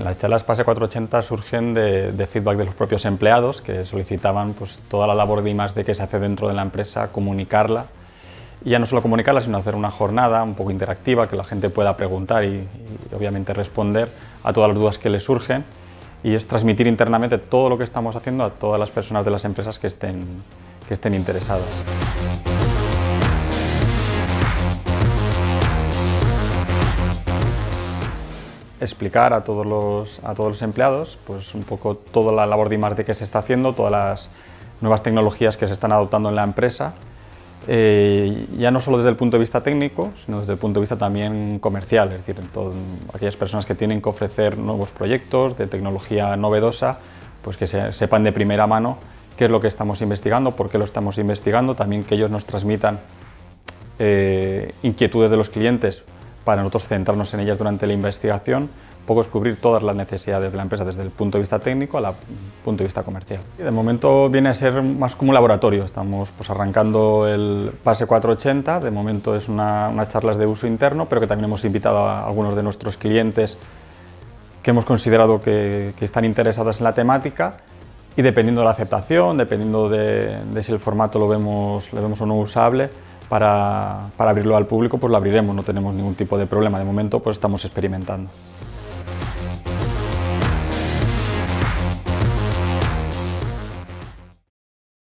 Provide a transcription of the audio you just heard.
Las charlas Pase480 surgen de feedback de los propios empleados que solicitaban pues, toda la labor de I+D que se hace dentro de la empresa, comunicarla, y ya no solo comunicarla, sino hacer una jornada un poco interactiva que la gente pueda preguntar y obviamente responder a todas las dudas que le surgen, y es transmitir internamente todo lo que estamos haciendo a todas las personas de las empresas que estén interesadas. Explicar a todos los empleados pues un poco toda la labor de I+D que se está haciendo, todas las nuevas tecnologías que se están adoptando en la empresa, ya no solo desde el punto de vista técnico, sino desde el punto de vista también comercial, es decir, aquellas personas que tienen que ofrecer nuevos proyectos de tecnología novedosa, pues que sepan de primera mano qué es lo que estamos investigando, por qué lo estamos investigando, también que ellos nos transmitan inquietudes de los clientes para nosotros centrarnos en ellas durante la investigación, un poco descubrir todas las necesidades de la empresa desde el punto de vista técnico al punto de vista comercial. Y de momento viene a ser más como un laboratorio, estamos pues, arrancando el Pase480, de momento es unas charlas de uso interno, pero que también hemos invitado a algunos de nuestros clientes que hemos considerado que están interesados en la temática, y dependiendo de la aceptación, dependiendo de si el formato lo vemos o no usable, para abrirlo al público, pues lo abriremos, no tenemos ningún tipo de problema. De momento, pues estamos experimentando.